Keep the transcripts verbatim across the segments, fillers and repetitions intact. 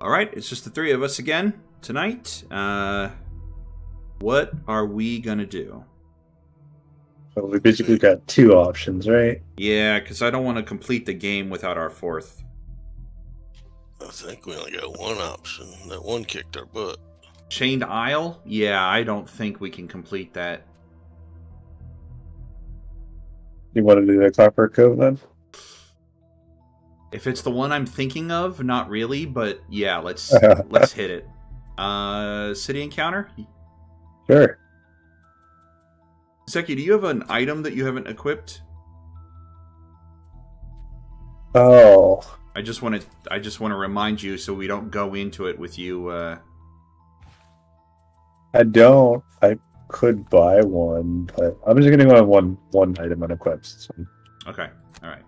Alright, it's just the three of us again tonight. Uh, what are we gonna do? Well, we basically got two options, right? Yeah, because I don't want to complete the game without our fourth. I think we only got one option. That one kicked our butt. Chained Isle? Yeah, I don't think we can complete that. You want to do the Clockwork Cove then? If it's the one I'm thinking of, not really, but yeah, let's let's hit it. Uh, city encounter? Sure. Zeki, do you have an item that you haven't equipped? Oh. I just want to I just want to remind you so we don't go into it with you. Uh... I don't. I could buy one, but I'm just going to go on one one item unequipped. So. Okay. All right.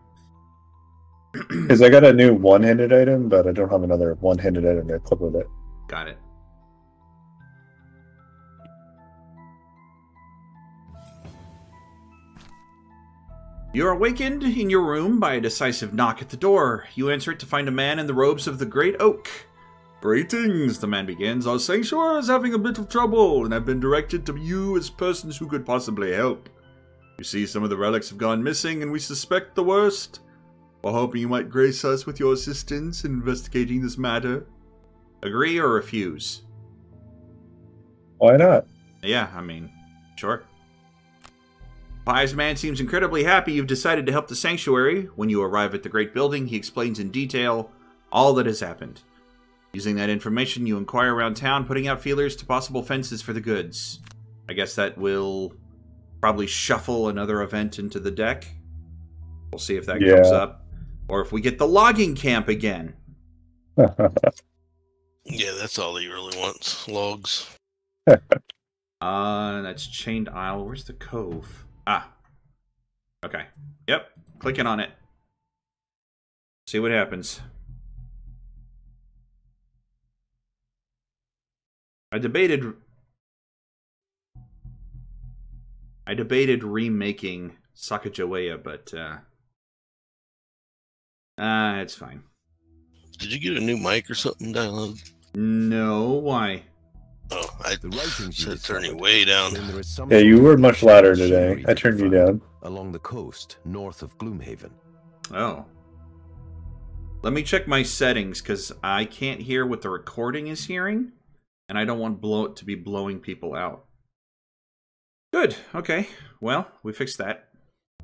Because I got a new one-handed item, but I don't have another one-handed item to equip with it. Got it. You're awakened in your room by a decisive knock at the door. You enter it to find a man in the robes of the Great Oak. Greetings, the man begins. Our sanctuary is having a bit of trouble, and I've been directed to you as persons who could possibly help. You see, some of the relics have gone missing, and we suspect the worst. We're hoping you might grace us with your assistance in investigating this matter. Agree or refuse? Why not? Yeah, I mean, sure. Wise man seems incredibly happy you've decided to help the sanctuary. When you arrive at the great building, he explains in detail all that has happened. Using that information, you inquire around town, putting out feelers to possible fences for the goods. I guess that will probably shuffle another event into the deck. We'll see if that yeah. comes up. Or if we get the logging camp again. Yeah, that's all he really wants. Logs. uh, that's Chained Isle. Where's the cove? Ah. Okay. Yep. Clicking on it. See what happens. I debated... I debated remaking Sacagawea, but, uh... Ah, uh, it's fine. Did you get a new mic or something, Dylan? No, why? Oh, I said turn you way down. Yeah, you were much louder today. I turned you down. Along the coast, north of Gloomhaven. Oh. Let me check my settings, because I can't hear what the recording is hearing, and I don't want blow it to be blowing people out. Good, okay. Well, we fixed that.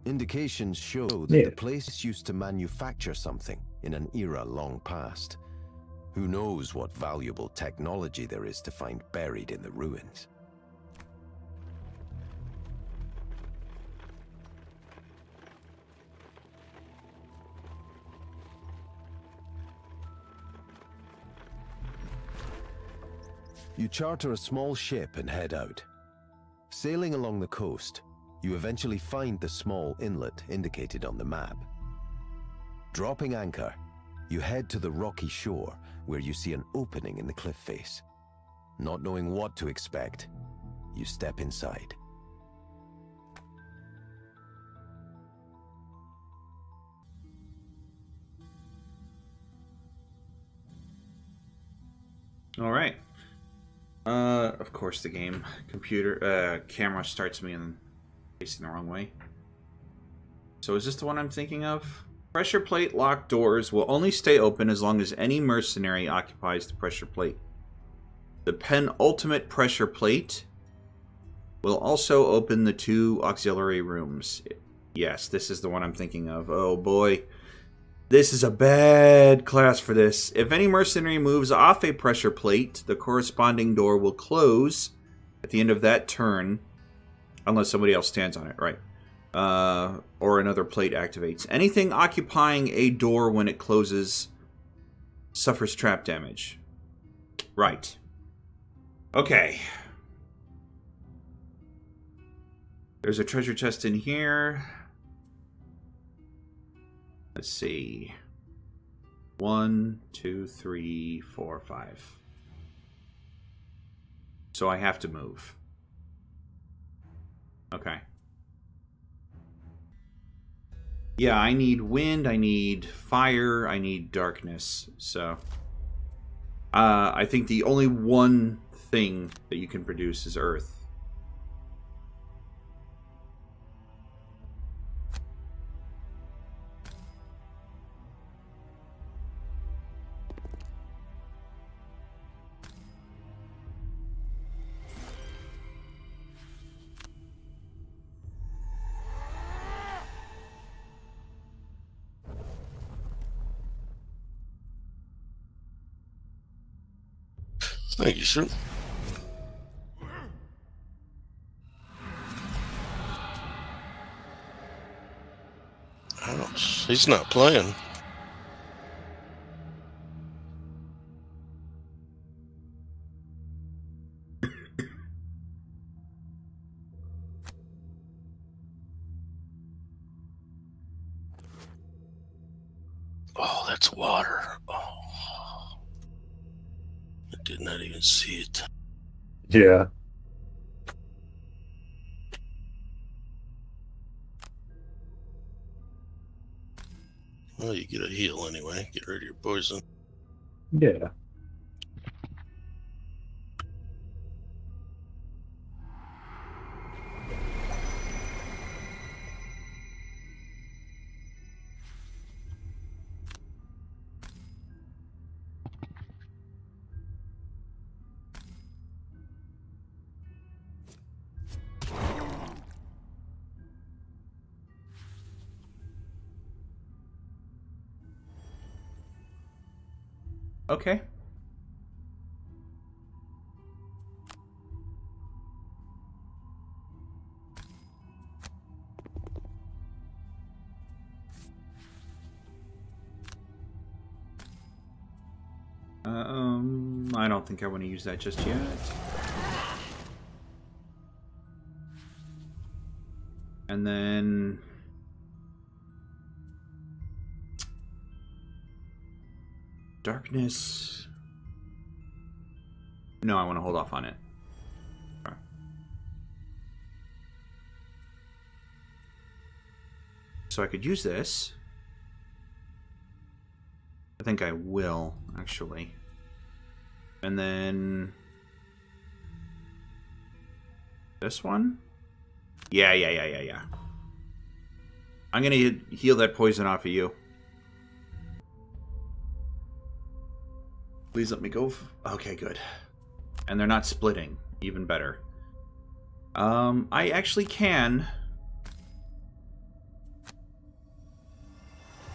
Indications show that yeah. the place used to manufacture something in an era long past. Who knows what valuable technology there is to find buried in the ruins? You charter a small ship and head out. Sailing along the coast, you eventually find the small inlet indicated on the map. Dropping anchor, you head to the rocky shore, where you see an opening in the cliff face. Not knowing what to expect, you step inside. All right. Uh, of course the game computer, uh, camera starts me in facing the wrong way. So is this the one I'm thinking of? Pressure plate locked doors will only stay open as long as any mercenary occupies the pressure plate. The penultimate pressure plate will also open the two auxiliary rooms. Yes, this is the one I'm thinking of. Oh boy. This is a bad class for this. If any mercenary moves off a pressure plate, the corresponding door will close at the end of that turn, unless somebody else stands on it, right? Uh, or another plate activates. Anything occupying a door when it closes suffers trap damage. Right. Okay. There's a treasure chest in here. Let's see. One, two, three, four, five. So I have to move. Okay. Yeah, I need wind, I need fire, I need darkness, so... Uh, I think the only one thing that you can produce is earth. Thank you, sir. I don't, he's not playing. Oh, that's water. Oh. I did not even see it. Yeah. Well, you get a heal anyway. Get rid of your poison. Yeah. Okay. Uh, um, I don't think I want to use that just yet. And then... darkness. No, I want to hold off on it. All right. So I could use this. I think I will, actually. And then this one? Yeah, yeah, yeah, yeah, yeah. I'm going to heal that poison off of you. Please let me go. Okay, good. And they're not splitting. Even better. Um, I actually can.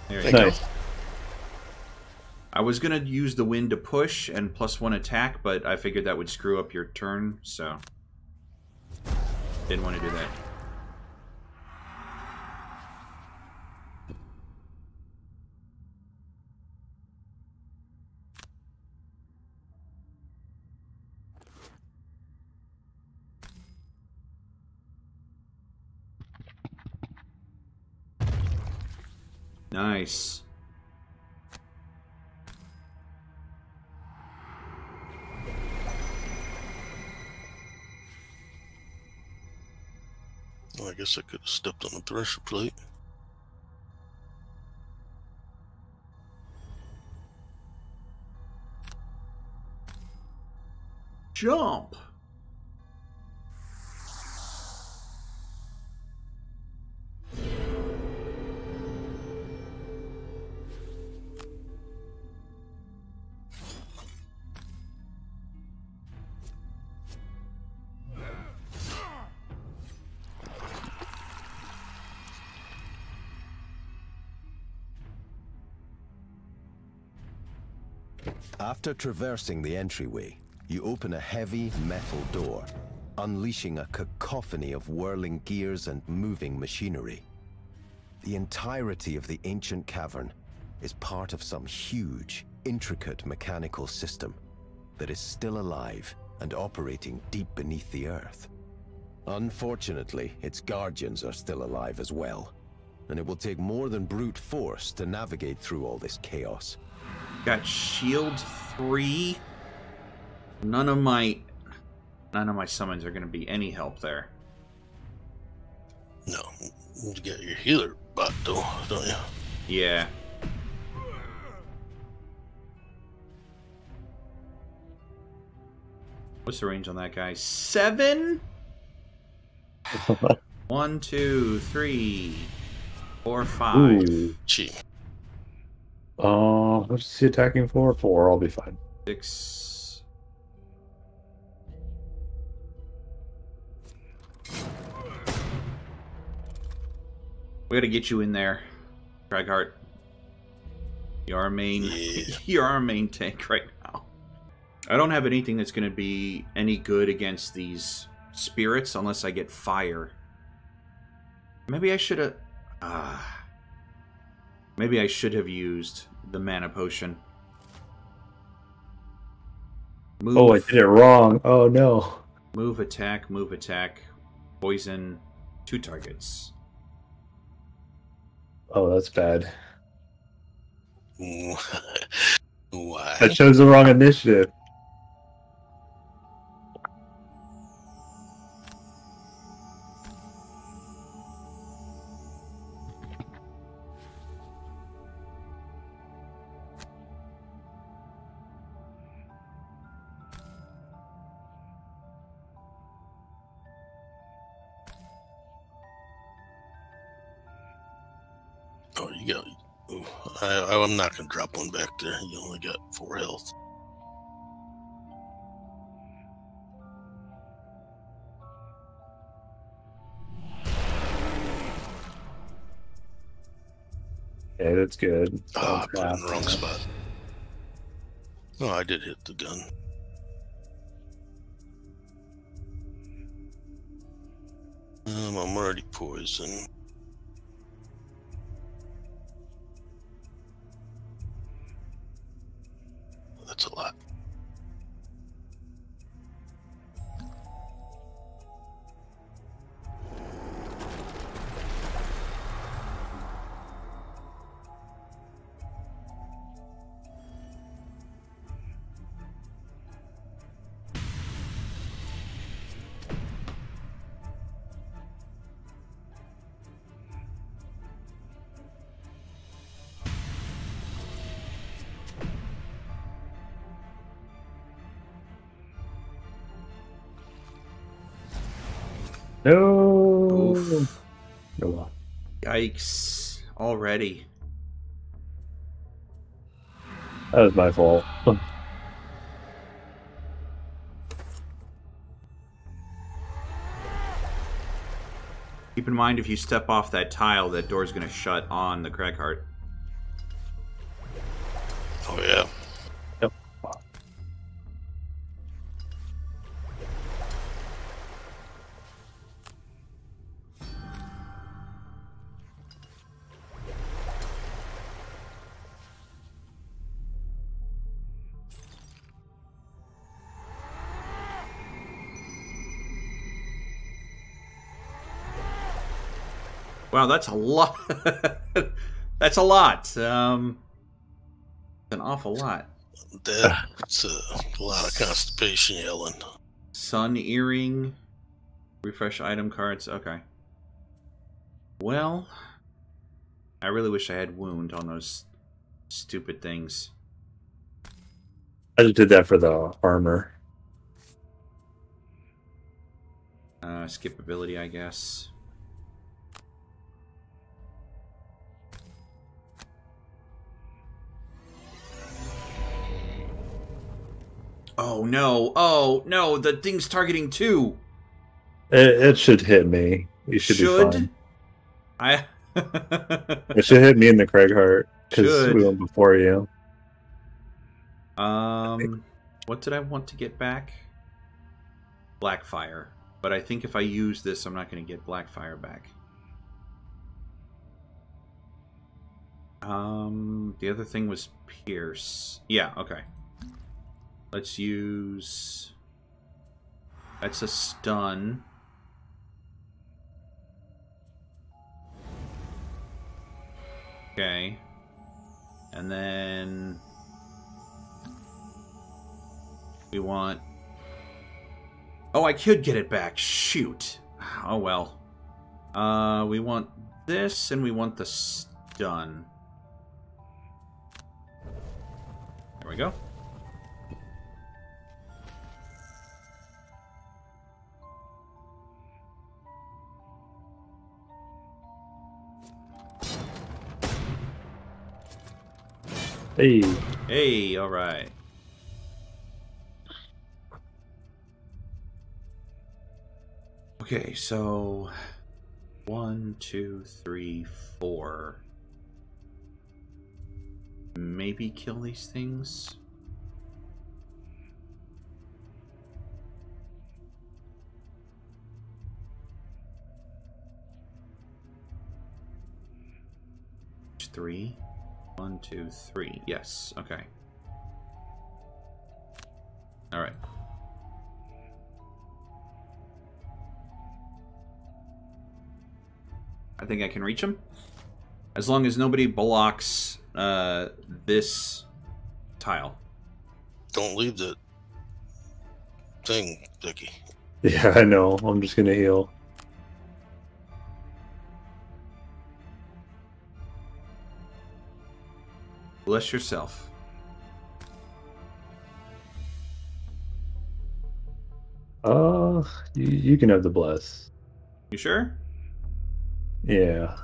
There you nice. go. I was gonna use the wind to push and plus one attack, but I figured that would screw up your turn, so didn't want to do that. Nice. Well, I guess I could have stepped on the pressure plate. Jump. After traversing the entryway, you open a heavy metal door, unleashing a cacophony of whirling gears and moving machinery. The entirety of the ancient cavern is part of some huge, intricate mechanical system that is still alive and operating deep beneath the earth. Unfortunately, its guardians are still alive as well, and it will take more than brute force to navigate through all this chaos. Got shield three. None of my none of my summons are gonna be any help there. No. You got your healer bot though, don't you? Yeah. What's the range on that guy? Seven? One, two, three, four, five. Ooh. Gee. Uh, what's he attacking for? Four, I'll be fine. Six. We gotta get you in there, Cragheart. You're our main, yeah. You're our main tank right now. I don't have anything that's gonna be any good against these spirits unless I get fire. Maybe I should have. Uh, maybe I should have used the mana potion. Move. Oh, I did it wrong. Oh, no. Move, attack, move, attack. Poison two targets. Oh, that's bad. Why? I chose the wrong initiative. I, I'm not going to drop one back there. You only got four health. Okay, that's good. Ah, oh, I put in the wrong spot. Oh, I did hit the gun. Um, I'm already poisoned. That's a lot. No. Oof. No. Yikes. Already. That was my fault. Keep in mind, if you step off that tile, that door's going to shut on the Cragheart. Oh, yeah. Wow, that's a lot. That's a lot. Um, an awful lot. That's a lot of constipation yelling. Sun earring. Refresh item cards. Okay. Well, I really wish I had wound on those stupid things. I just did that for the armor. Uh, skipability, I guess. Oh no, oh no, the thing's targeting two. It, it should hit me. You should, should? be fine. I... It should hit me in the Cragheart, because we went before you. Um, what did I want to get back? Blackfire. But I think if I use this, I'm not going to get Blackfire back. Um, the other thing was Pierce. Yeah, okay. Let's use... That's a stun. Okay. And then... We want... Oh, I could get it back. Shoot. Oh, well. Uh, we want this, and we want the stun. There we go. Hey. Hey, all right. Okay, so one, two, three, four. Maybe kill these things. Three. One, two, three. Yes. Okay. All right. I think I can reach him. As long as nobody blocks uh, this tile. Don't leave the thing, Dickie. Yeah, I know. I'm just going to heal. Bless yourself. Uh, you, you can have the bless. You sure? Yeah.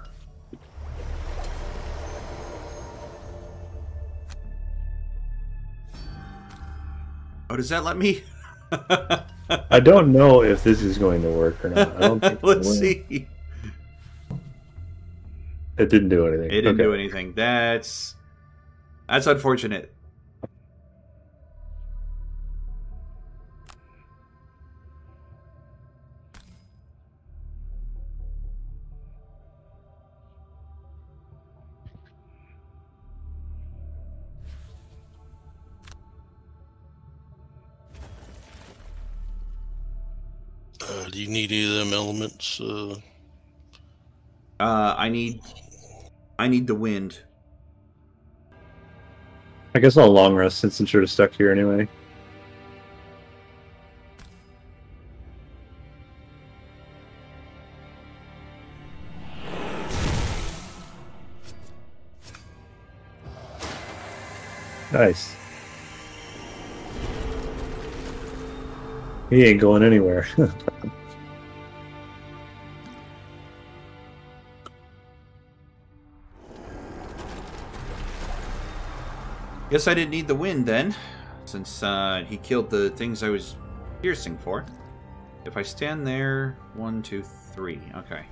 Oh, does that let me? I don't know if this is going to work or not. I don't think Let's it see. It didn't do anything. It didn't okay. do anything. That's... That's unfortunate. Uh, do you need any of them elements? Uh, uh I need I need the wind. I guess I'll long rest since I'm sure to stuck here anyway. Nice. He ain't going anywhere. Guess I didn't need the wind then, since uh, he killed the things I was piercing for. If I stand there, one, two, three, okay.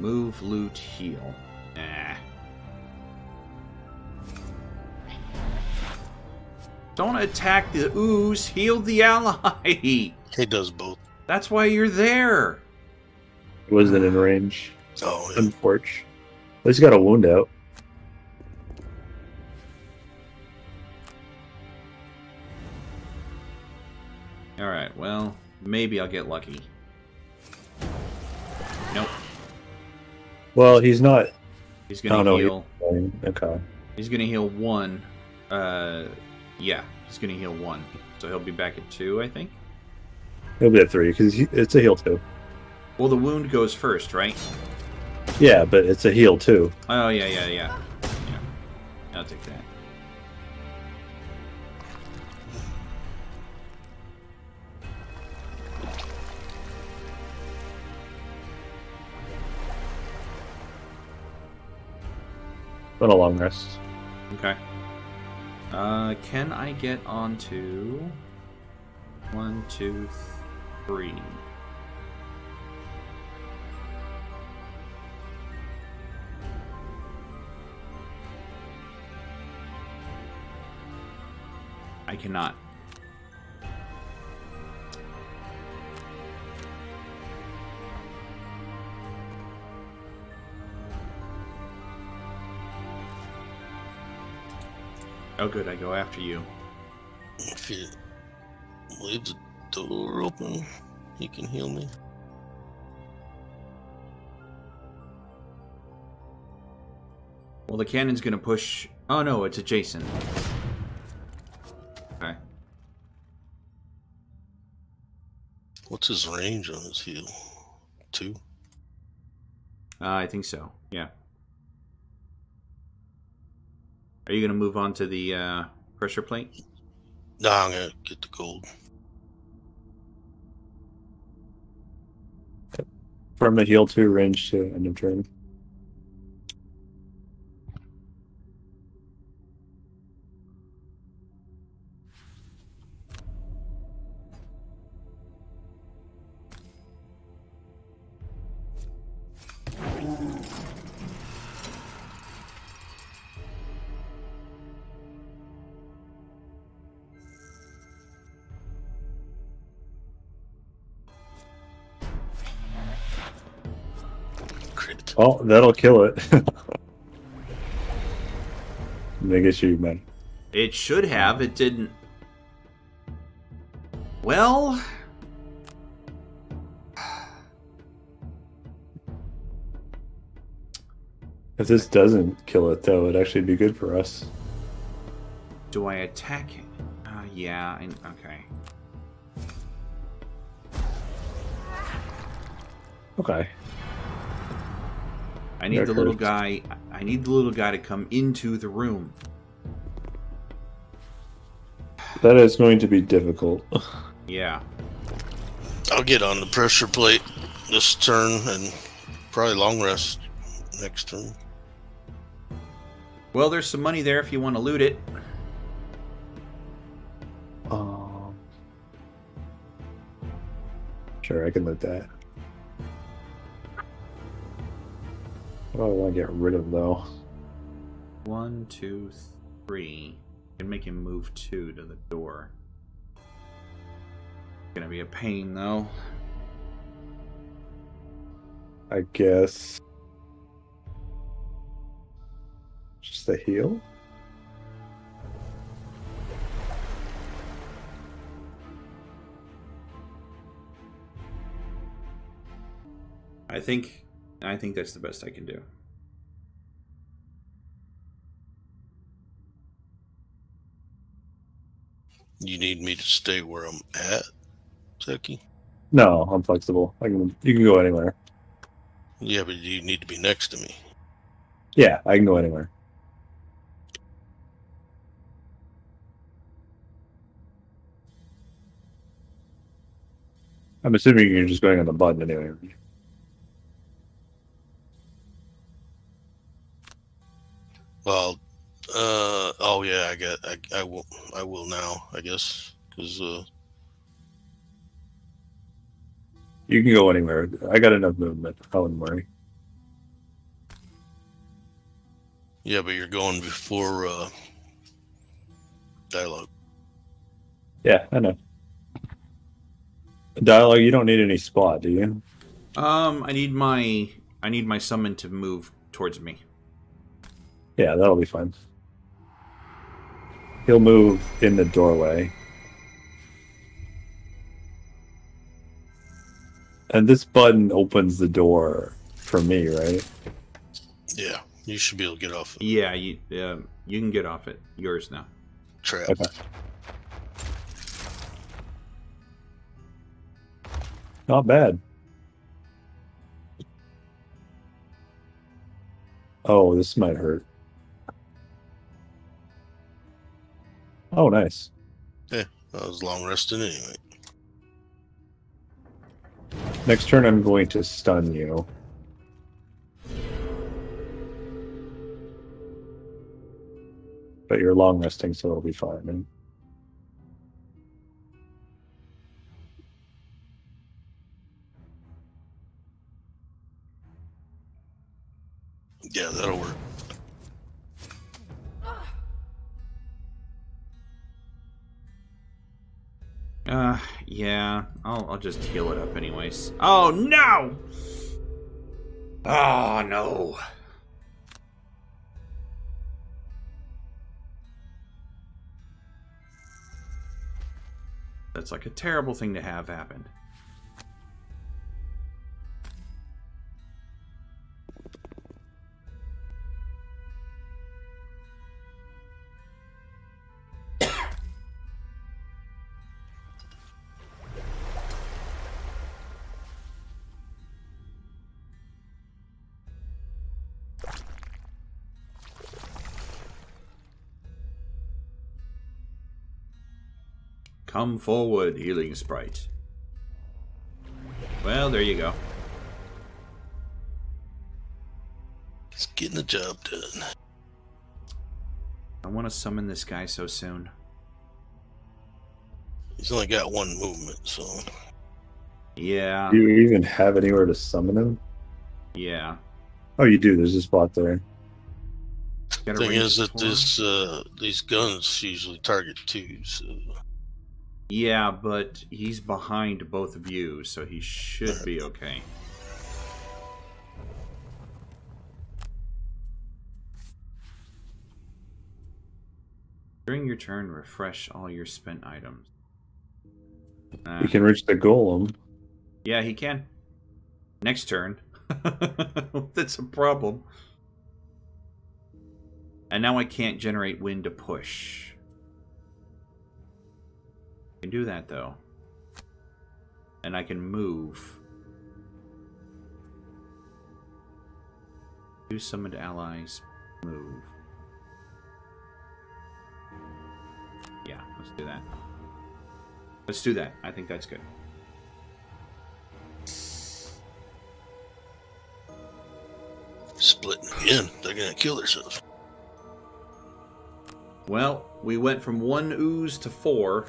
Move, loot, heal. Nah. Don't attack the ooze, heal the ally! He does both. That's why you're there! It wasn't in range. Oh, yeah. Unfortunate. At least he got a wound out. Alright, well, maybe I'll get lucky. Nope. Well, he's not... He's gonna oh, heal... No, he's okay. He's gonna heal one. Uh, yeah, he's gonna heal one. So he'll be back at two, I think? He'll be at three, because it's a heal two. Well, the wound goes first, right? Yeah, but it's a heal too. Oh yeah, yeah, yeah. Yeah. I'll take that. But a long rest. Okay. Uh, can I get on to one, two, three? I cannot. Oh good, I go after you. If you leave the door open, you can heal me. Well, the cannon's gonna push... Oh no, it's adjacent. What's his range on his heal? Two? Uh, I think so, yeah. Are you going to move on to the uh, pressure plate? Nah, I'm going to get the gold. From the heal two, range two, end of turn. Oh, that'll kill it. Make it shoot, man. It should have. It didn't. Well... if this doesn't kill it, though, it'd actually be good for us. Do I attack it? Uh, yeah, I, okay. Okay. I need that the hurts. little guy... I need the little guy to come into the room. That is going to be difficult. Yeah. I'll get on the pressure plate this turn and probably long rest next turn. Well, there's some money there if you want to loot it. Um, sure, I can loot that. What do I want to get rid of, though? One, two, three. I can make him move two to the door. It's gonna be a pain, though. I guess. Just the heal? I think... I think that's the best I can do. You need me to stay where I'm at, Zeki? No, I'm flexible. I can. You can go anywhere. Yeah, but you need to be next to me. Yeah, I can go anywhere. I'm assuming you're just going on the button anyway. Well, uh, oh yeah, I got, I, I will, I will now, I guess, because uh, you can go anywhere. I got enough movement. I wouldn't worry. Yeah, but you're going before uh, dialogue. Yeah, I know. Dialogue. You don't need any spot, do you? Um, I need my, I need my summon to move towards me. Yeah, that'll be fine. He'll move in the doorway. And this button opens the door for me, right? Yeah, you should be able to get off it. Yeah, you, uh, you can get off it. Yours now. Trap. Okay. Not bad. Oh, this might hurt. Oh, nice. Yeah, I was long resting anyway. Next turn, I'm going to stun you. But you're long resting, so it'll be fine. Man. Yeah, that'll work. Uh, yeah, I'll, I'll just heal it up anyways. Oh, no! Oh, no. That's like a terrible thing to have happen. Come forward, healing sprite. Well, there you go. It's getting the job done. I want to summon this guy so soon. He's only got one movement, so... yeah. Do you even have anywhere to summon him? Yeah. Oh, you do. There's a spot there. The thing is that this, uh, these guns usually target two, so... yeah, but he's behind both of you, so he should be okay. During your turn, refresh all your spent items. Uh, you can reach the golem. Yeah, he can. Next turn. That's a problem. And now I can't generate wind to push. I can do that, though. And I can move. Do summoned allies. Move. Yeah, let's do that. Let's do that. I think that's good. Splitting again. They're going to kill themselves. Well, we went from one ooze to four.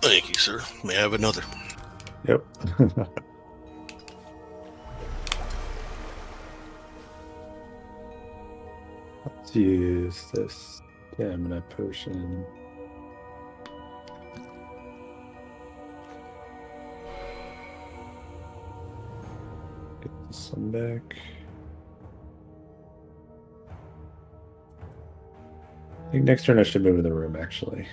Thank you, sir. May I have another? Yep. Let's use this stamina potion. Get this one back. I think next turn I should move in the room, actually.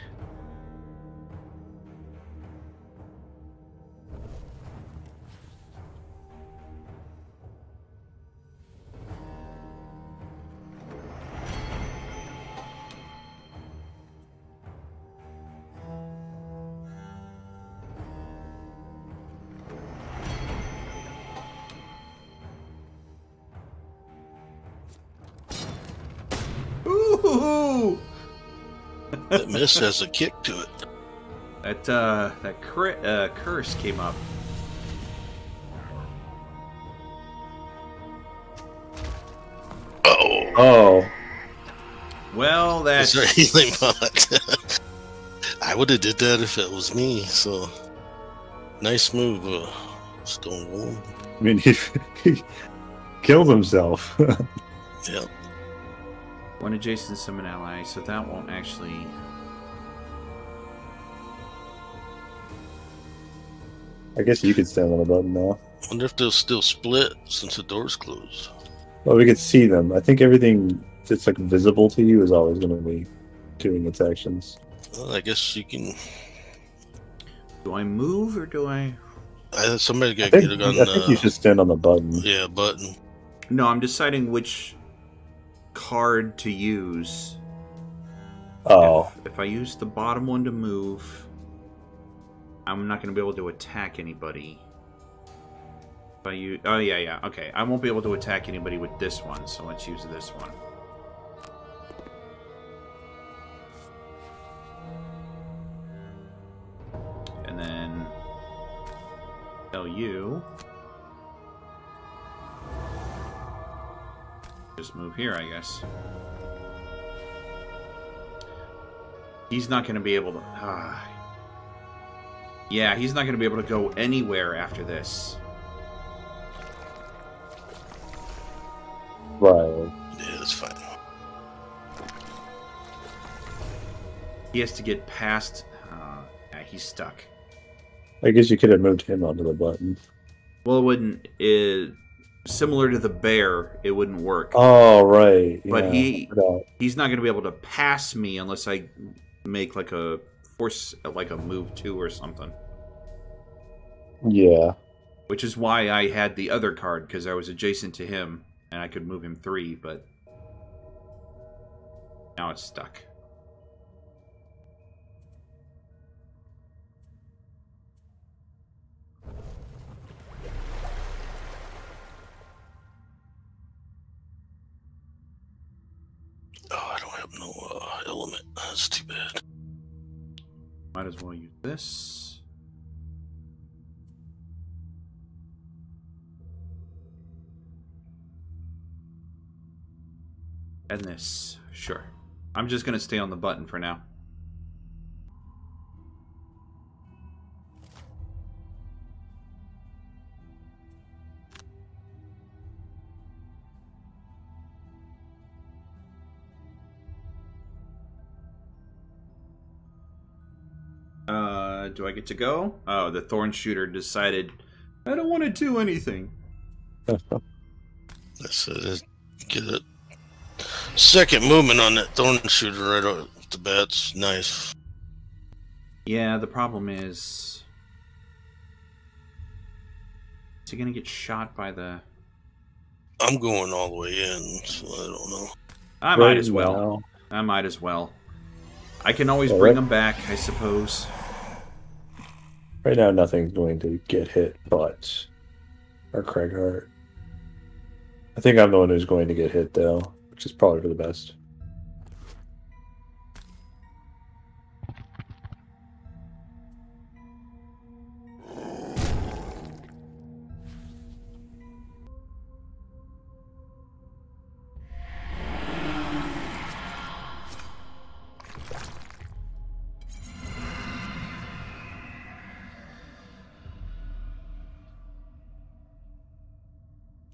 That miss has a kick to it. That uh, that cri uh, curse came up. Uh oh. Oh. Well, that's is there anything but. I would have did that if it was me. So nice move, uh, Stonewall. I mean, he, he killed himself. Yep. One adjacent summon ally, so that won't actually. I guess you could stand on the button now. I wonder if they'll still split since the door's closed. Well, we could see them. I think everything that's like visible to you is always going to be doing its actions. Well, I guess you can. Do I move or do I? I somebody got to get it on. I think uh... you should stand on the button. Yeah, button. No, I'm deciding which card to use. Oh. If, if I use the bottom one to move, I'm not going to be able to attack anybody. If I use, oh, yeah, yeah. Okay, I won't be able to attack anybody with this one, so let's use this one. And then tell you. Just move here, I guess. He's not going to be able to... Uh, yeah, he's not going to be able to go anywhere after this. Right. Yeah, that's fine. He has to get past... Uh, yeah, he's stuck. I guess you could have moved him onto the button. Well, it wouldn't... It, similar to the bear, it wouldn't work. Oh, right. But yeah, he he's not going to be able to pass me unless I make like a force, like a move two or something. Yeah. Which is why I had the other card, because I was adjacent to him and I could move him three, but now it's stuck. No uh, element. That's too bad. Might as well use this. And this. Sure. I'm just going to stay on the button for now. Do I get to go? Oh, the thorn shooter decided I don't want to do anything. Let's uh, just get a second movement on that thorn shooter right off the bat. It's nice. Yeah, the problem is... Is he going to get shot by the... I'm going all the way in, so I don't know. I might as well. I might as well. I can always bring them back, I suppose. Right now, nothing's going to get hit but our Cragheart. I think I'm the one who's going to get hit, though, which is probably for the best.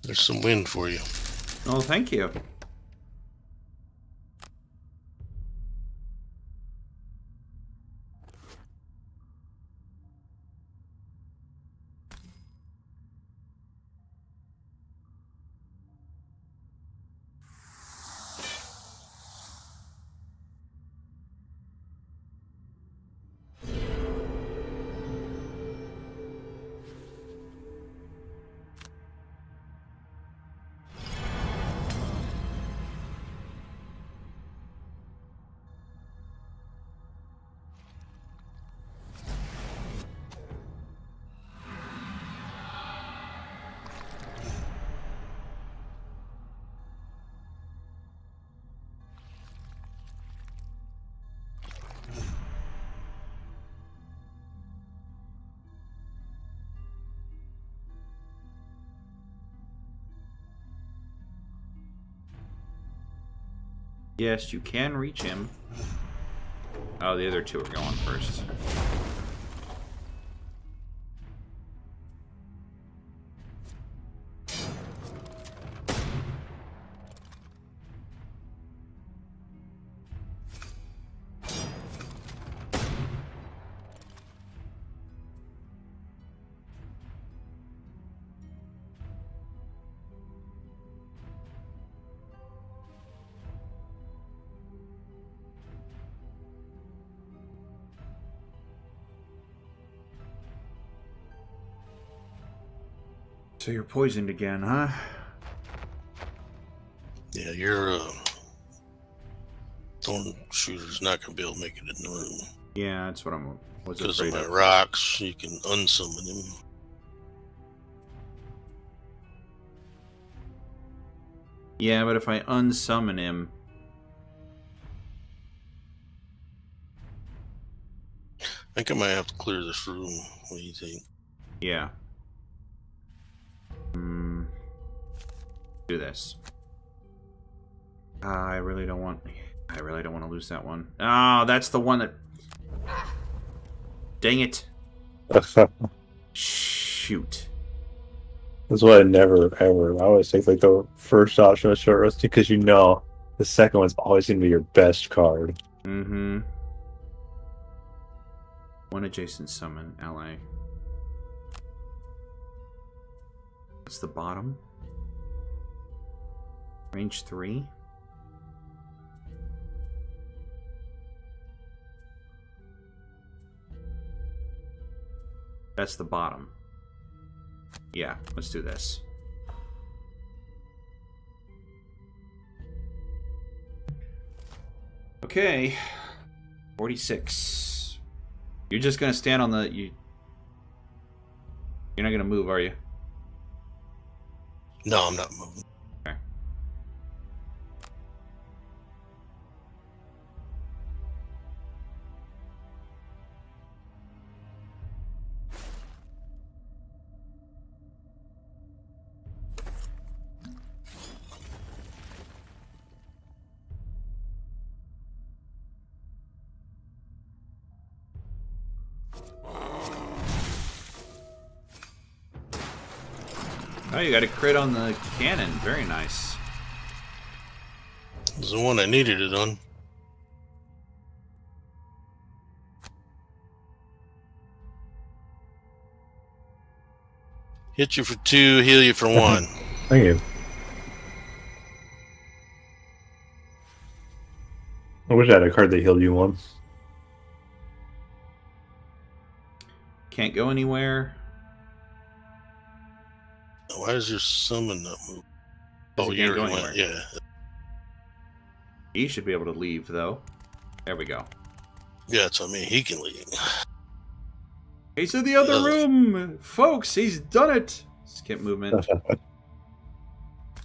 There's some wind for you. Oh, thank you. Yes, you can reach him. Oh, the other two are going first. So you're poisoned again, huh? Yeah, your uh, thorn shooter's not gonna be able to make it in the room. Yeah, that's what I'm. Because of my rocks, you can unsummon him. Yeah, but if I unsummon him, I think I might have to clear this room. What do you think? Yeah. Do this. Uh, I really don't want. I really don't want to lose that one. Oh, that's the one that. Dang it! Shoot. That's why I never ever. I always take like the first option of Short Rusty because you know the second one's always going to be your best card. Mm-hmm. One adjacent summon ally. That's the bottom. Range three. That's the bottom. Yeah, let's do this. Okay. forty-six. You're just gonna stand on the... You, you're not gonna move, are you? No, I'm not moving. Oh, you got a crit on the cannon. Very nice. This is the one I needed it on. Hit you for two, heal you for one. Thank you. I wish I had a card that healed you once. Can't go anywhere. Why is your summon not moving? Oh, you can't go anywhere. Yeah. He should be able to leave, though. There we go. Yeah, that's what I mean. He can leave. He's in the other uh, room! Folks, he's done it! Skip movement.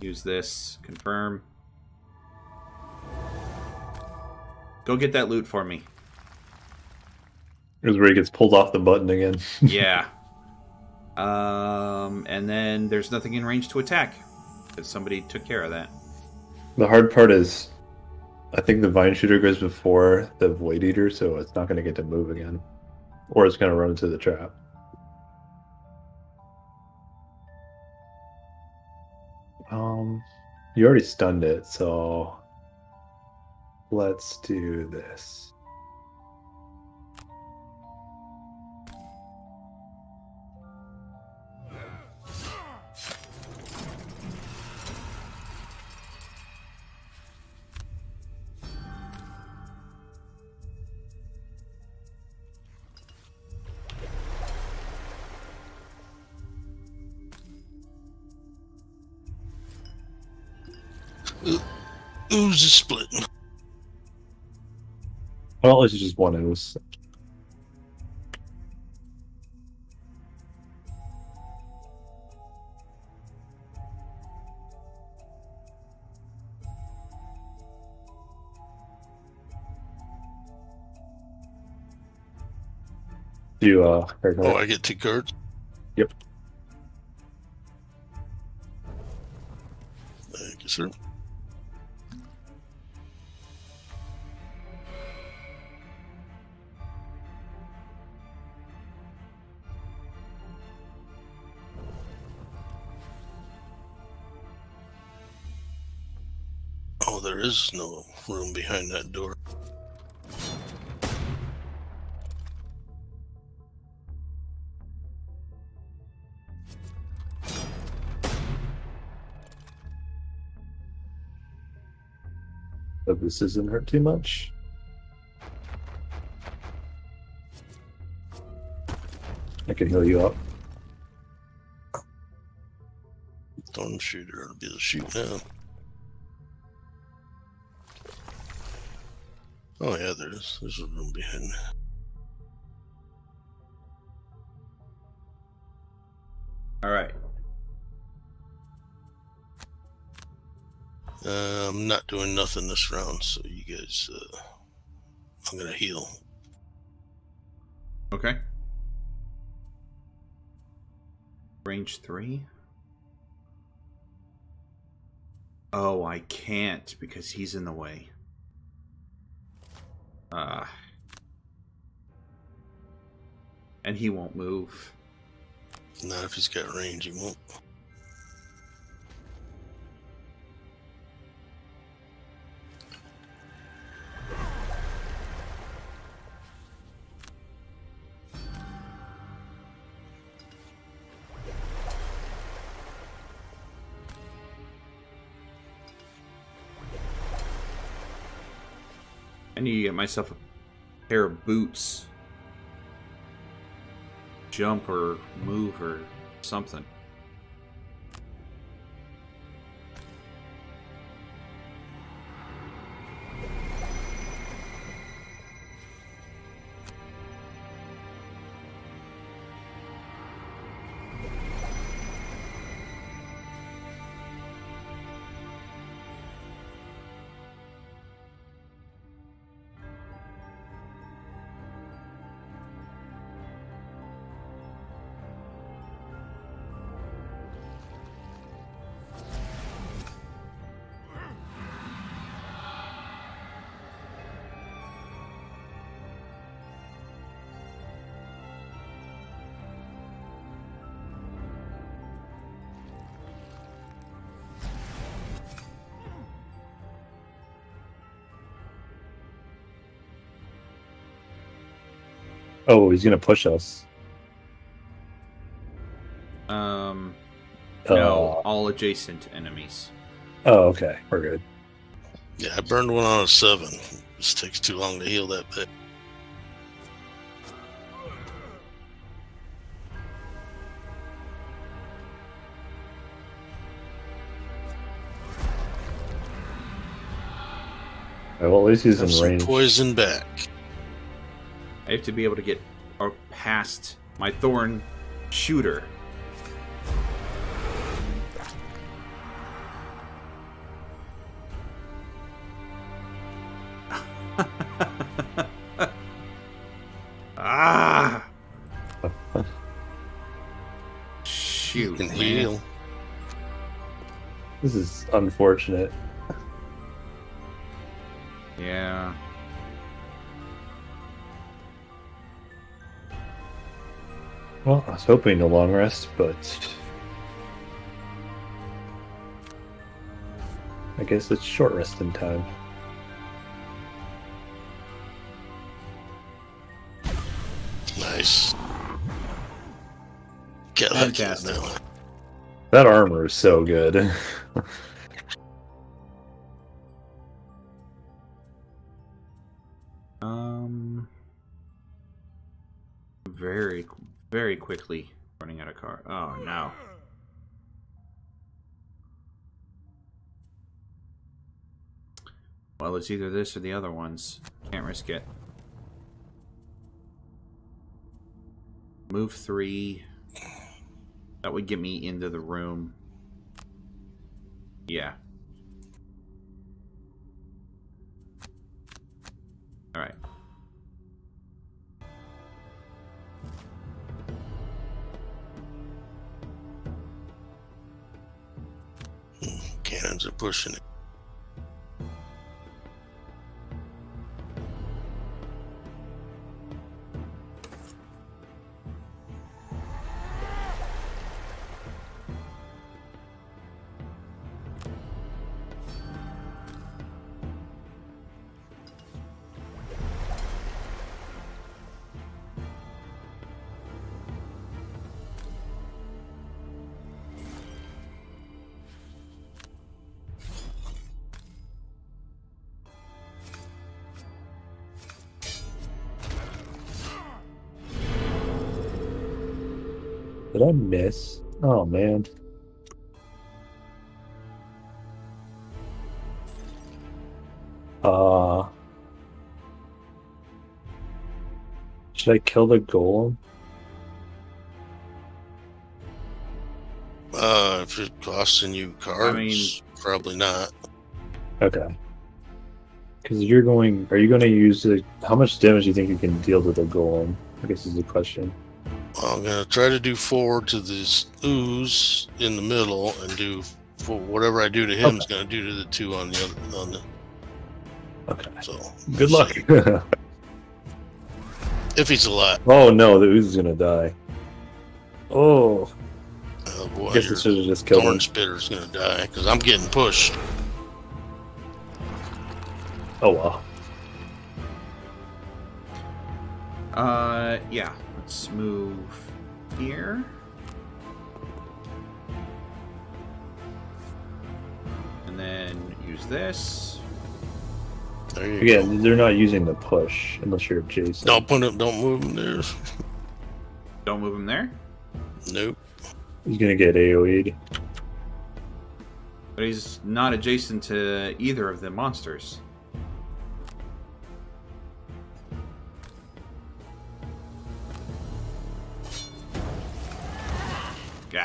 Use this. Confirm. Go get that loot for me. Here's where he gets pulled off the button again. Yeah. Um, and then there's nothing in range to attack, because somebody took care of that. The hard part is, I think the Vine Shooter goes before the Void Eater, so it's not going to get to move again. Or it's going to run into the trap. Um, you already stunned it, so let's do this. Who's just splitting? Well, at least it's just one. It was. Do you, uh. Oh, I get two cards? Yep. Thank you, sir. There's no room behind that door. But this doesn't hurt too much. I can heal you up. Don't shoot her, it'll be the shoot now. Oh yeah, there is. There's a room behind me. All right. Uh, I'm not doing nothing this round, so you guys, uh, I'm gonna heal. Okay. Range three. Oh, I can't because he's in the way. Uh, and he won't move. Not if he's got range, he won't. I need to get myself a pair of boots, jump or move or something. Oh, he's gonna push us. Um, No, uh, all adjacent enemies. Oh, okay. We're good. Yeah, I burned one on a seven. This takes too long to heal that bit. Well, at least he's have in some range. Poison back. I have to be able to get past my thorn shooter. Ah! Shoot, you can heal. This is unfortunate. Yeah. Well, I was hoping a long rest, but I guess it's short rest in time. Nice. Get that cat now. That armor is so good. um, very, very quickly running out of car. Oh no. Well, it's either this or the other ones. Can't risk it. Move three. That would get me into the room. Yeah. All right. Cannons are pushing it. Did I miss? Oh man. Uh should I kill the golem? Uh if it's costing you cards, I mean, probably not. Okay. Cause you're going are you gonna use the how much damage do you think you can deal to the golem? I guess is the question. I'm going to try to do forward to this ooze in the middle and do for whatever I do to him okay. is going to do to the two on the other. On the... Okay. So, good luck. If he's alive. Oh no, the ooze is going to die. Oh. Oh boy. I guess I should have just killed him. Thorn spitter is going to die because I'm getting pushed. Oh wow. Uh, yeah. Let's move here. And then use this. There you Again, go. They're not using the push unless you're adjacent. Don't put it, don't move them there. Don't move them there? Nope. He's gonna get A O E'd. But he's not adjacent to either of the monsters.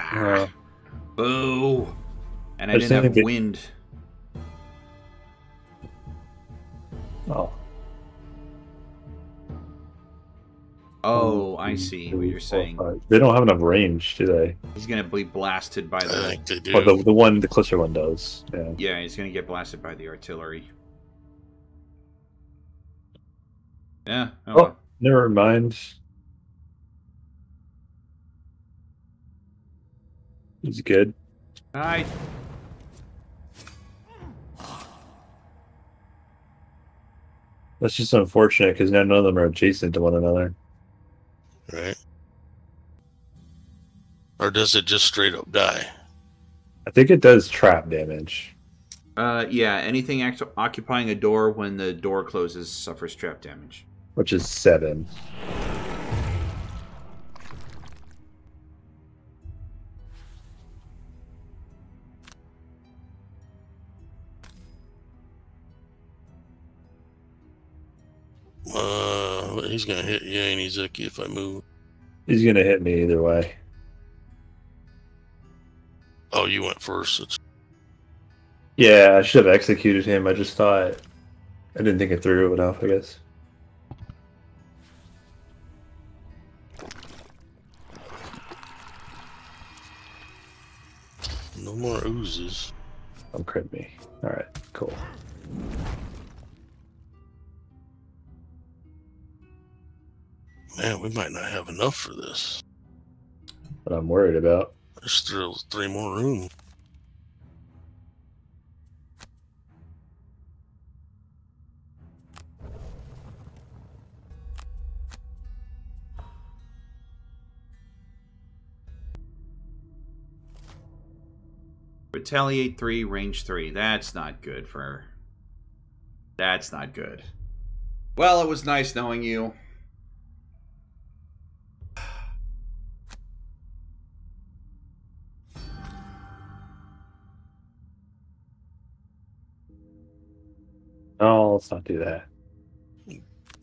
Uh, Boo! And I, I didn't have get... wind. Oh. Oh, I see what you're saying. They don't have enough range, do they? He's gonna be blasted by the. I think they do. Oh, the the one, the closer one does. Yeah. Yeah, he's gonna get blasted by the artillery. Yeah. Oh, oh well. Never mind. He's good. Hi. That's just unfortunate because now none of them are adjacent to one another. Right. Or does it just straight up die? I think it does trap damage. Uh, yeah, anything act occupying a door when the door closes suffers trap damage. Which is seven. Uh, but he's gonna hit Yanni, Zeki, if I move. He's gonna hit me either way. Oh, you went first. It's... Yeah, I should have executed him. I just thought... I didn't think it through enough, I guess. No more oozes. Don't crit me. Alright, cool. Man, we might not have enough for this. But I'm worried about. There's still three more rooms. Retaliate three, range three. That's not good for... That's not good. Well, it was nice knowing you. No, let's not do that.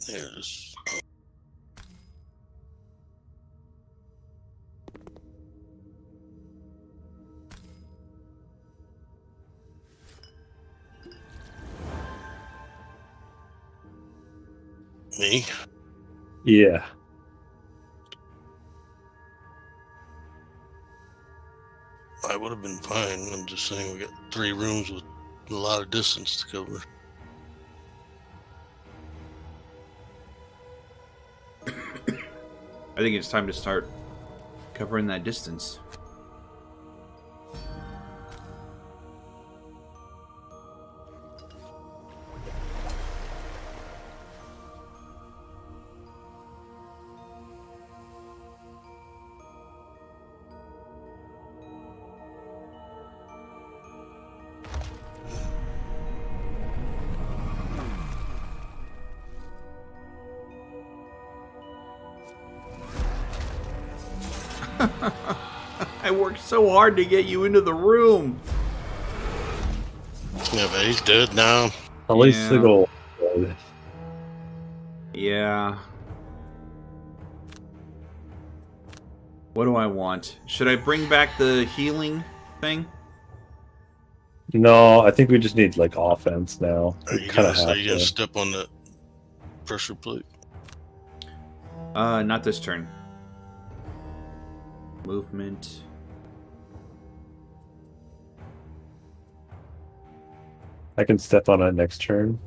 There's... Me? Yeah. I would have been fine. I'm just saying we got three rooms with a lot of distance to cover. I think it's time to start covering that distance. I worked so hard to get you into the room. Yeah, but he's dead now. At least yeah. the goal. Yeah. What do I want? Should I bring back the healing thing? No, I think we just need like offense now. Are you gonna, so you gotta step on the pressure plate? Uh, not this turn. Movement. I can step on it next turn.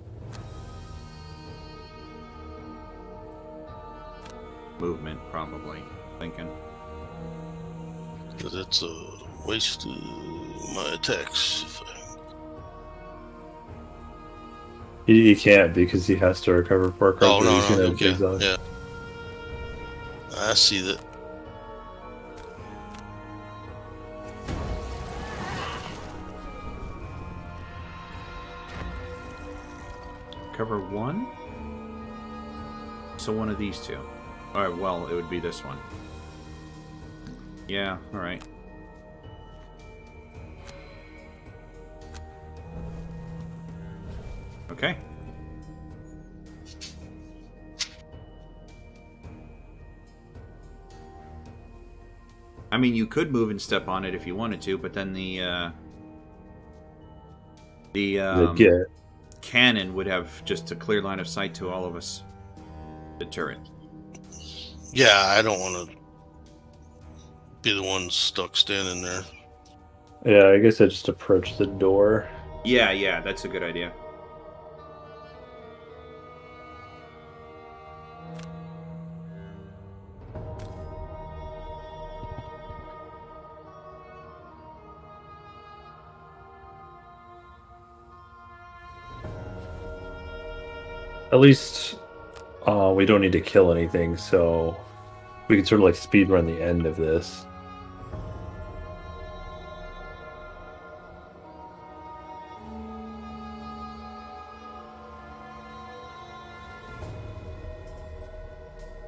Movement, probably. Thinking. Because that's a waste of my attacks. He, he can't because he has to recover for a card. Oh, no, no, no, okay. Yeah. I see that. Cover one? So one of these two. Alright, well, it would be this one. Yeah, alright. Okay. I mean, you could move and step on it if you wanted to, but then the, uh... The, um... The get. Cannon would have just a clear line of sight to all of us. The turret. Yeah, I don't want to be the one stuck standing there. Yeah, I guess I just approach the door. Yeah, yeah, that's a good idea. At least uh, we don't need to kill anything, so we can sort of like speedrun the end of this.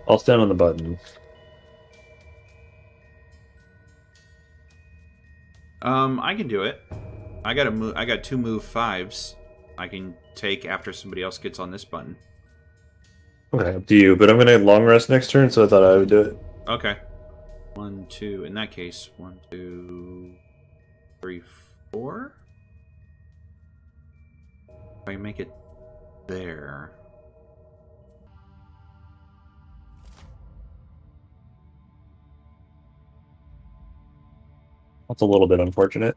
I'll stand on the button. Um, I can do it. I got a move. I got two move fives. I can take after somebody else gets on this button. Okay, up to you. But I'm gonna long rest next turn, so I thought I would do it. Okay. One, two. In that case, one, two, three, four. If I make it there. That's a little bit unfortunate.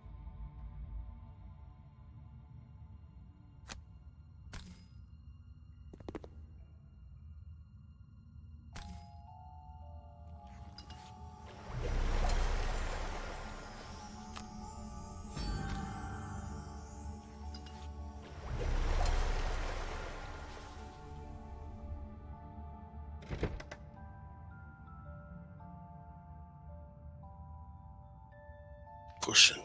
Pushing.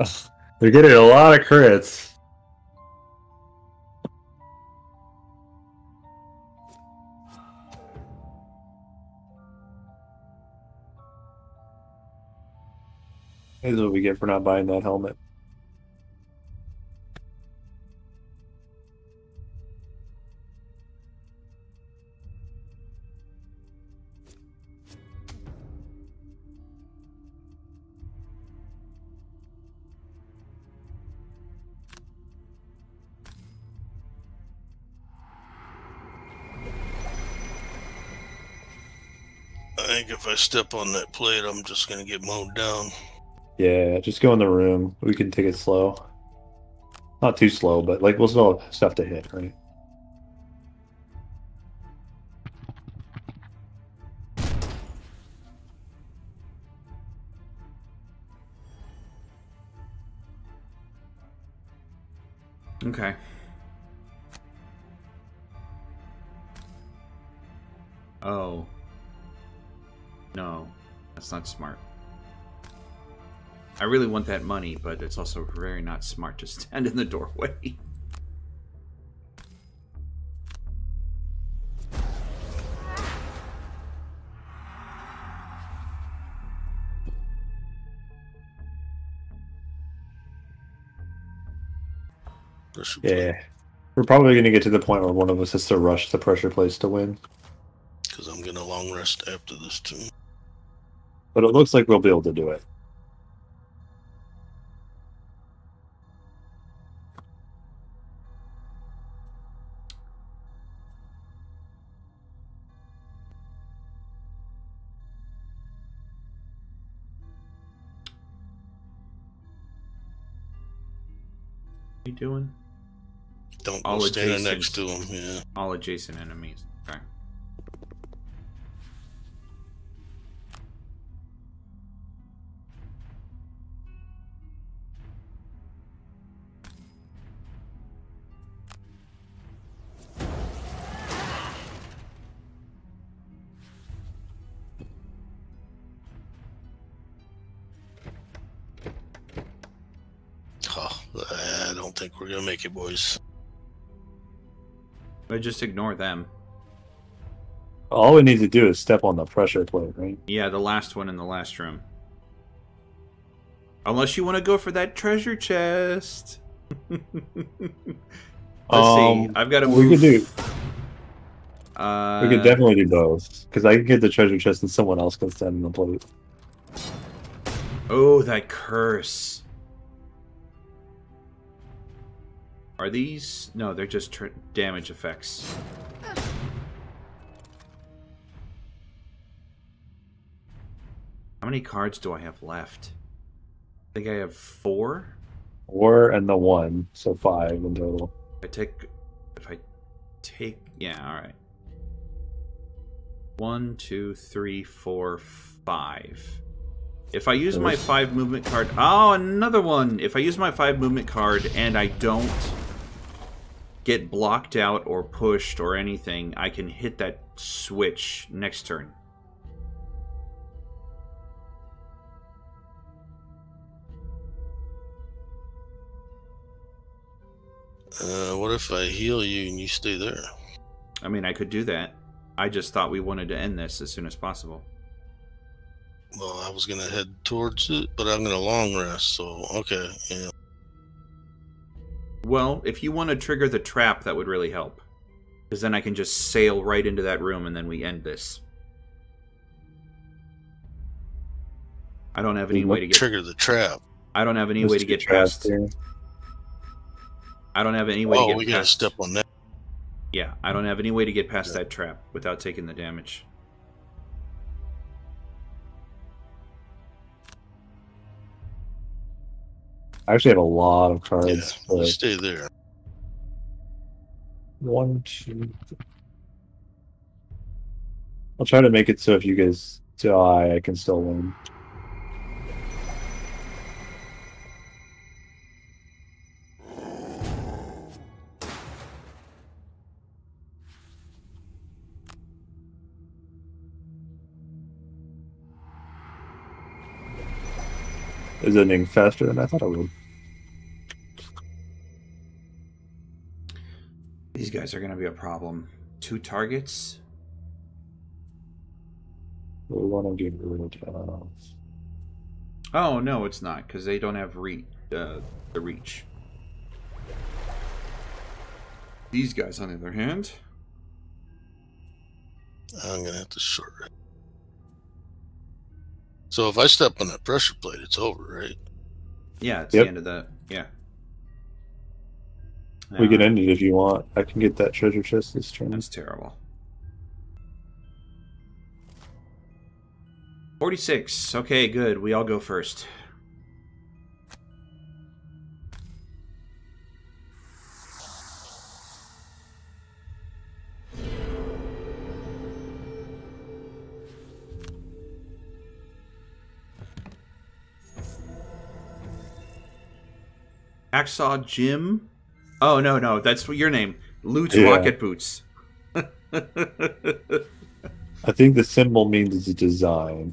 Oh, they're getting a lot of crits. Here's what we get for not buying that helmet. I think if I step on that plate, I'm just going to get mowed down. Yeah, just go in the room. We can take it slow. Not too slow, but like we'll still have stuff to hit, right? Okay. Oh. No, that's not smart. I really want that money, but it's also very not smart to stand in the doorway. Yeah, we're probably going to get to the point where one of us has to rush the pressure place to win. Because I'm going to long rest after this too. But it looks like we'll be able to do it. What are you doing? Don't go standing next to him, yeah. All adjacent enemies. Okay. We're gonna make it, boys. I just ignore them. All we need to do is step on the pressure plate, right? Yeah, the last one in the last room. Unless you want to go for that treasure chest. Let's um, see. I've got to move. We could do. Uh, we could definitely do those because I can get the treasure chest and someone else can stand in the plate. Oh, that curse. Are these? No, they're just tr damage effects. How many cards do I have left? I think I have four. Four and the one, so five in total. I take. If I take, yeah, all right. One, two, three, four, five. If I use There's... my five movement card, oh, another one. If I use my five movement card and I don't get blocked out or pushed or anything, I can hit that switch next turn. Uh, what if I heal you and you stay there? I mean, I could do that. I just thought we wanted to end this as soon as possible. Well, I was going to head towards it, but I'm going to long rest, so okay. Yeah. Well, if you want to trigger the trap, that would really help. Because then I can just sail right into that room and then we end this. I don't have any way to get... Trigger the trap. I don't have any way to get past... I don't have any way to get past... Oh, we gotta step on that. Yeah, I don't have any way to get past that trap without taking the damage. I actually have a lot of cards. Yeah, let's stay there. One, two... Three. I'll try to make it so if you guys die, I can still win. Is ending faster than I thought it would. These guys are going to be a problem. Two targets. We want to get rid of. Oh no, it's not because they don't have re uh, the reach. These guys, on the other hand, I'm going to have to short rest. So if I step on that pressure plate, it's over, right? Yeah, it's yep. the end of that. Yeah. No, we can end it if you want. I can get that treasure chest this turn. That's terrible. forty-six. Okay, good. We all go first. Hacksaw Jim? Oh, no, no. That's your name. Loot's yeah. Rocket Boots. I think the symbol means it's a design.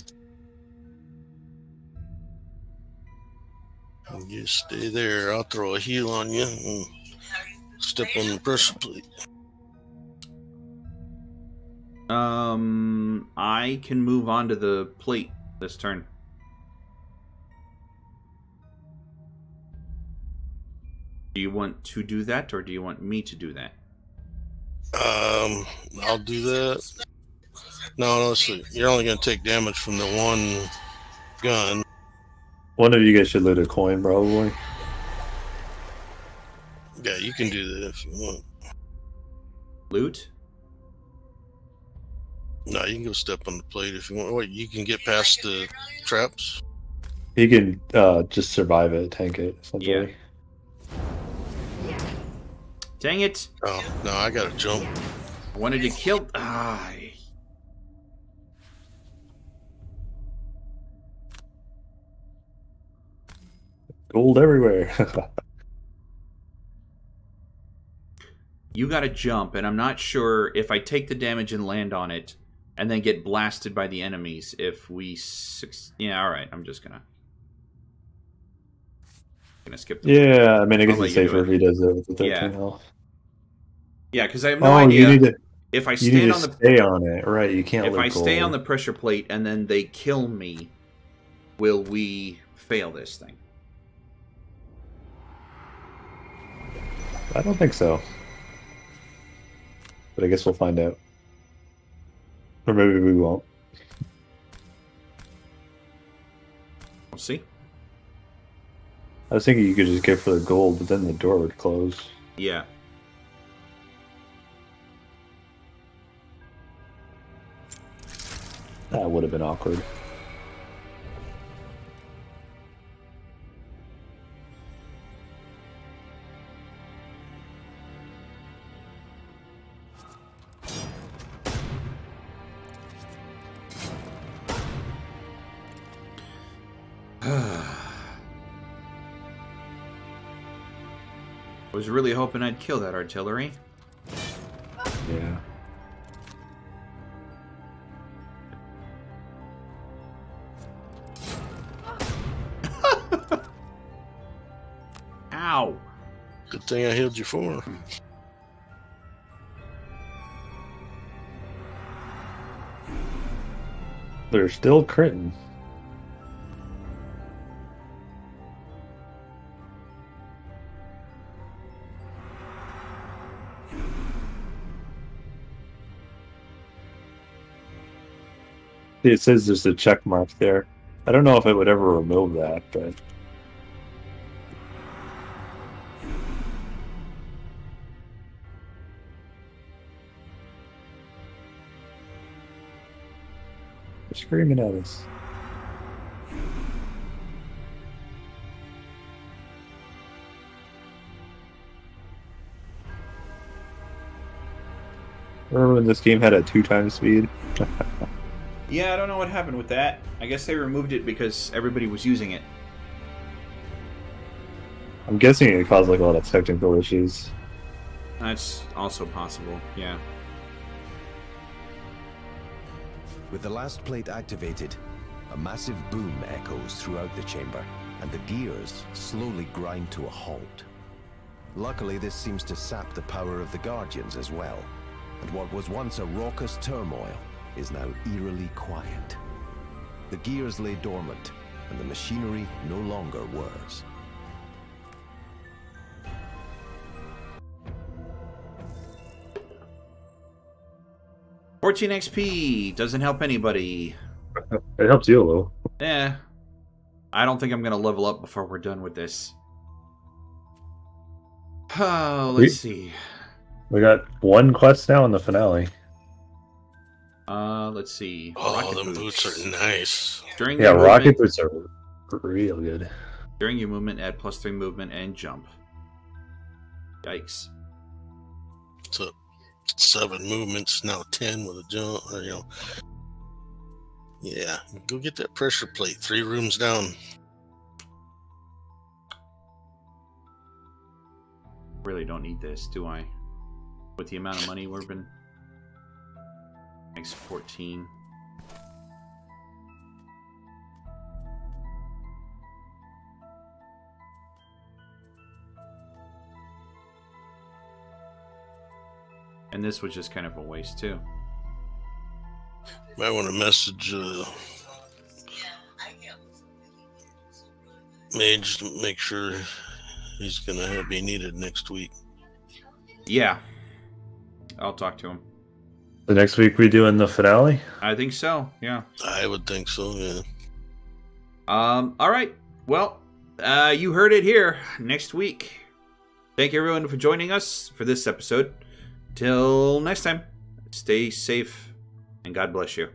You stay there. I'll throw a heel on you and step on the pressure plate. Um, I can move on to the plate this turn. Do you want to do that, or do you want me to do that? Um, I'll do that. No, no, see. You're only going to take damage from the one gun. One of you guys should loot a coin, probably. Yeah, you can do that if you want. Loot? No, you can go step on the plate if you want. Wait, you can get past the traps? You can uh, just survive it, tank it, essentially. Yeah. Dang it! Oh, no, I gotta jump. I wanted to kill... Ah. Gold everywhere. You gotta jump, and I'm not sure if I take the damage and land on it, and then get blasted by the enemies if we... Six... Yeah, alright, I'm just gonna... Gonna skip the yeah, I mean, I guess it's safer it. if he does it with the thirteen yeah. health. Yeah, because I have no oh, idea. You need to, if I stand you need to on the stay on it, right? You can't. If I gold. stay on the pressure plate and then they kill me, will we fail this thing? I don't think so, but I guess we'll find out, or maybe we won't. We'll see. I was thinking you could just get for the gold, but then the door would close. Yeah. That would have been awkward. I was really hoping I'd kill that artillery. Yeah. Ow! Good thing I healed you for. They're still critting. It says there's a check mark there. I don't know if I would ever remove that, but... They're screaming at us. Remember when this game had a two-time speed? Yeah, I don't know what happened with that. I guess they removed it because everybody was using it. I'm guessing it caused like a lot of technical issues. That's also possible, yeah. With the last plate activated, a massive boom echoes throughout the chamber, and the gears slowly grind to a halt. Luckily, this seems to sap the power of the Guardians as well, and what was once a raucous turmoil is now eerily quiet. The gears lay dormant, and the machinery no longer whirs. fourteen X P doesn't help anybody. It helps you a little. Yeah. I don't think I'm going to level up before we're done with this. Oh, let's we, see. We got one quest now in the finale. Uh, let's see. Oh, the boots. boots are nice. During yeah, rocket boots are real good. During your movement, add plus three movement and jump. Yikes. What's up? Seven movements, now ten with a jump. Or, you know. Yeah, go get that pressure plate. Three rooms down. Really don't need this, do I? With the amount of money we've been... Next fourteen. And this was just kind of a waste too. Might want to message uh, Maj to make sure he's going to be needed next week. Yeah, I'll talk to him. The next week we do in the finale? I think so, yeah. I would think so, yeah. Um, all right. Well, uh, you heard it here. Next week. Thank you, everyone, for joining us for this episode. Till next time, stay safe, and God bless you.